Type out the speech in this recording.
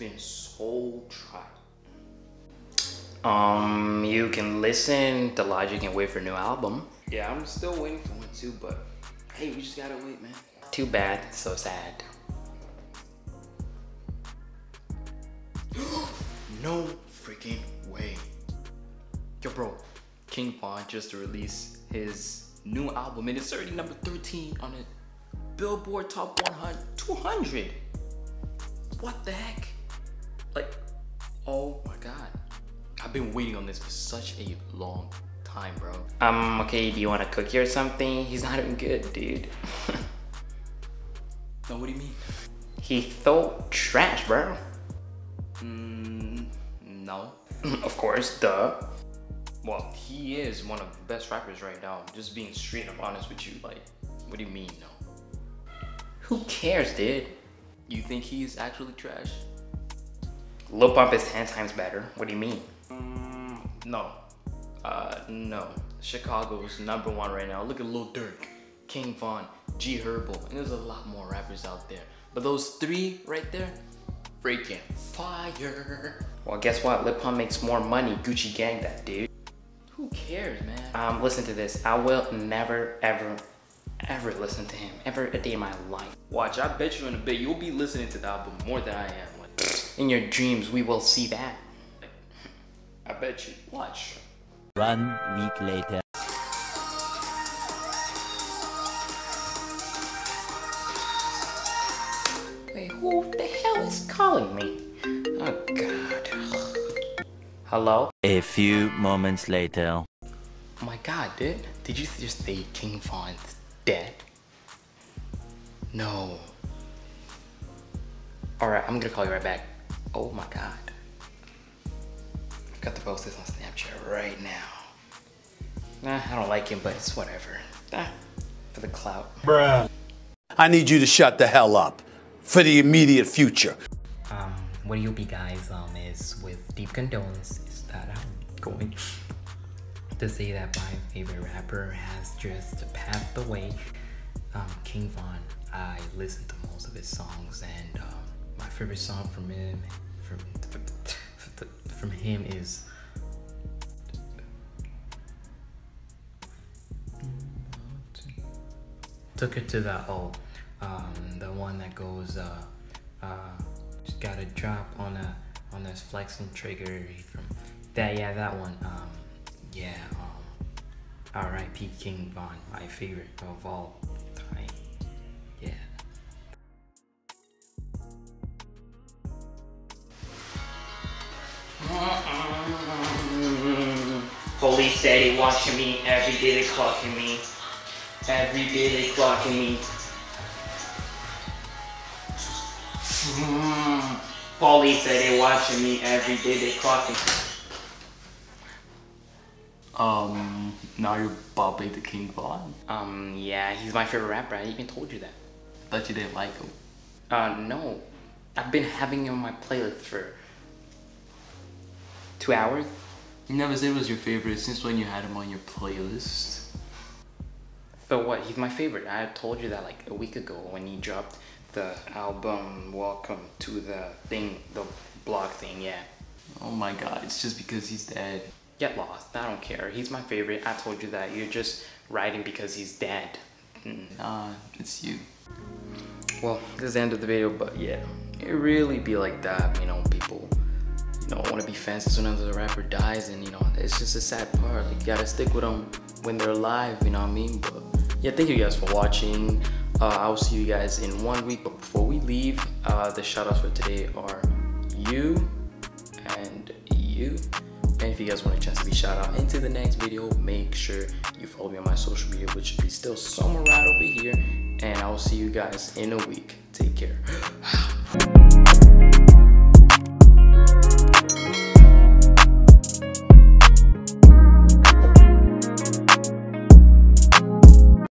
been so tried. You can listen to Logic and wait for a new album. Yeah, I'm still waiting for one too, but hey, we just gotta wait, man. Too bad, so sad. No freaking way. Yo, bro, King Von just released his new album and it's already number 13 on the Billboard Top 100, 200. What the heck? Like, oh my God. I've been waiting on this for such a long time, bro. Okay, do you want a cookie or something? He's not even good, dude. No, what do you mean? He thought trash, bro. No. Of course, duh. Well, he is one of the best rappers right now. Just being straight up honest with you, like, what do you mean, no? Who cares, dude? You think he is actually trash? Lil Pump is 10 times better. What do you mean? No. No. Chicago is number one right now. Look at Lil Durk, King Von, G Herbo, and there's a lot more rappers out there. But those three right there, freaking fire. Well, guess what? Lil Pump makes more money. Gucci gang that, dude. Who cares, man? Listen to this. I will never, ever listen to him. Ever a day in my life. Watch, I bet you in a bit, you'll be listening to the album more than I am. Like, in your dreams, we will see that. Like, I bet you. Watch. 1 week later. Wait, who the hell is calling me? Oh, God. Hello? A few moments later. Oh my God, dude. Did you just say King Von's dead? No. Alright, I'm gonna call you right back. Oh my God. I've got to post this on Snapchat right now. Nah, I don't like him, but it's whatever. Nah, for the clout. Bruh. I need you to shut the hell up. For the immediate future. What you'll be guys is with deep condolence is that I'm going to say that my favorite rapper has just passed away. King Von. I listen to most of his songs, and my favorite song from him is Took It to the O. The one that goes just got a drop on this flexing trigger from that, yeah, that one. R.I.P. King Von, my favorite of all time. Yeah. Police steady watching me, every day they clocking me. Every day they clocking me. Police say they watching me, every day they clocking me. Now you're bobbing to King Von. Yeah, he's my favorite rapper, I even told you that. I thought you didn't like him. No. I've been having him on my playlist for 2 hours. You never said it was your favorite since when you had him on your playlist. So what, he's my favorite. I told you that like a week ago when he dropped the album Welcome to the thing, the blog thing, yeah. Oh my God, it's just because he's dead. Get lost, I don't care. He's my favorite, I told you that. You're just writing because he's dead. Nah, it's you. Well, this is the end of the video, but yeah. It really be like that, you know, people, you know, want to be fans as soon as the rapper dies, and you know, it's just a sad part. Like, you gotta stick with them when they're alive, you know what I mean? But yeah, thank you guys for watching. I'll see you guys in 1 week, but before we leave, the shoutouts for today are you and you. And if you guys want a chance to be shout out into the next video, make sure you follow me on my social media, which should be still somewhere right over here. And I'll see you guys in a week. Take care.